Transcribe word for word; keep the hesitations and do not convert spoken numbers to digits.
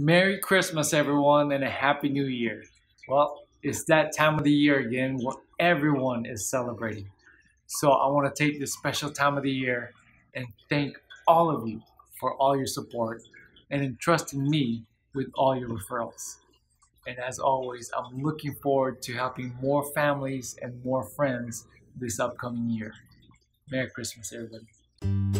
Merry Christmas, everyone, and a Happy New Year. Well, it's that time of the year again where everyone is celebrating. So I want to take this special time of the year and thank all of you for all your support and entrusting me with all your referrals. And as always, I'm looking forward to helping more families and more friends this upcoming year. Merry Christmas, everybody.